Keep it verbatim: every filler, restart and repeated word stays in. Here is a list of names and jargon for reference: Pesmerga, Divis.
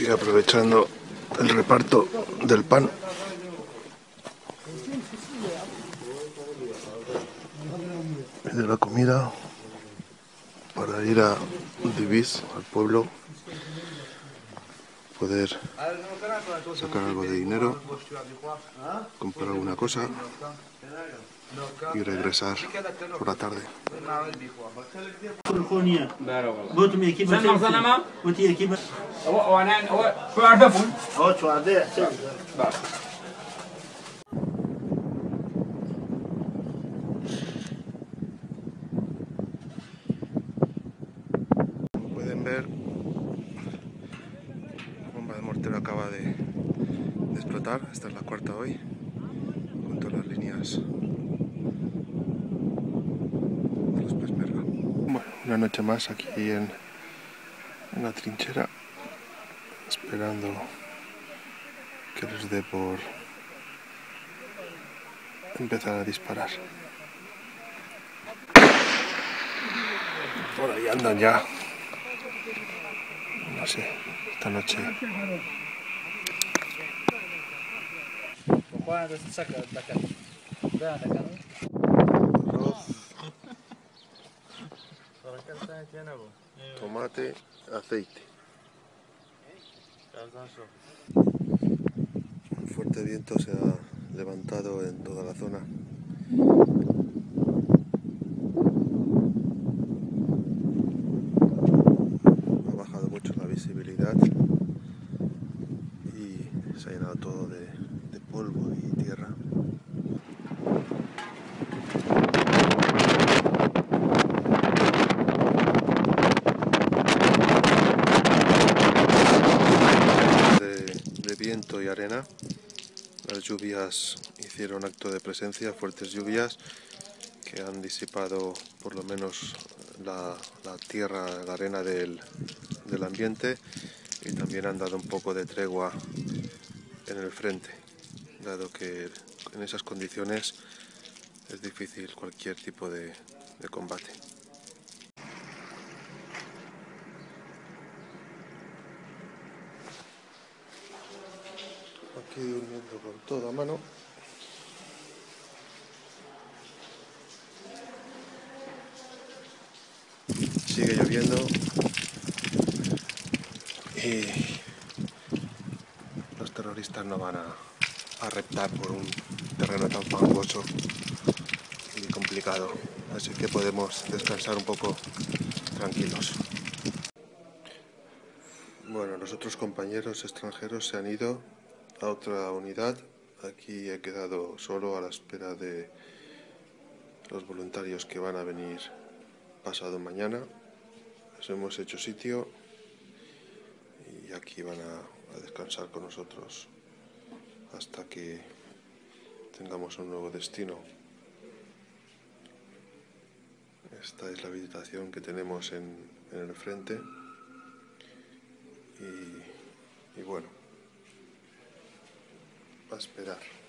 y aprovechando el reparto del pan. De la comida para ir a Divis, al pueblo, poder sacar algo de dinero, comprar alguna cosa y regresar por la tarde. Acaba de, de explotar, esta es la cuarta hoy, con todas las líneas de los Pesmerga. Bueno, una noche más aquí en, en la trinchera, esperando que les dé por empezar a disparar. Por ahí andan ya, no sé, esta noche. Tomate, aceite. Un fuerte viento se ha levantado en toda la zona. Ha bajado mucho la visibilidad y se ha llenado todo de polvo y tierra. De, de viento y arena, las lluvias hicieron acto de presencia, fuertes lluvias que han disipado por lo menos la, la tierra, la arena del, del ambiente, y también han dado un poco de tregua en el frente, dado que en esas condiciones es difícil cualquier tipo de, de combate. Aquí durmiendo con toda mano. Sigue lloviendo y los terroristas no van a a reptar por un terreno tan fangoso y complicado, así que podemos descansar un poco tranquilos. Bueno, los otros compañeros extranjeros se han ido a otra unidad, aquí he quedado solo a la espera de los voluntarios que van a venir pasado mañana. Les hemos hecho sitio y aquí van a, a descansar con nosotros hasta que tengamos un nuevo destino. Esta es la habitación que tenemos en, en el frente y, y bueno, a esperar.